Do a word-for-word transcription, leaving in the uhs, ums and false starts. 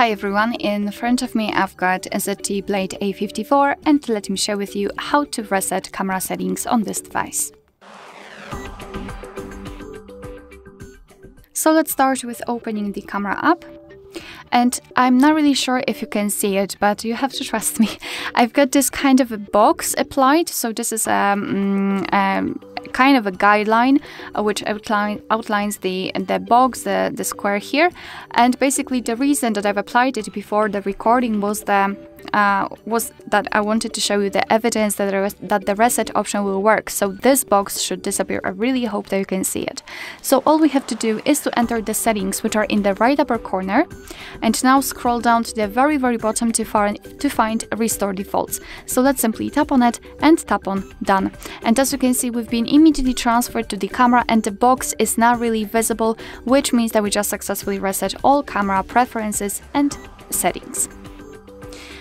Hi everyone, in front of me I've got a Z T E Blade A fifty-four and let me share with you how to reset camera settings on this device. So let's start with opening the camera app. And I'm not really sure if you can see it, but you have to trust me. I've got this kind of a box applied, so this is a um, um, kind of a guideline which outline, outlines the, the box, the, the square here. And basically the reason that I've applied it before the recording was the Uh, was that I wanted to show you the evidence that, res that the reset option will work, so this box should disappear. I really hope that you can see it. So all we have to do is to enter the settings, which are in the right upper corner, and now scroll down to the very very bottom to, to find Restore Defaults. So let's simply tap on it and tap on Done. And as you can see, we've been immediately transferred to the camera and the box is not really visible, which means that we just successfully reset all camera preferences and settings.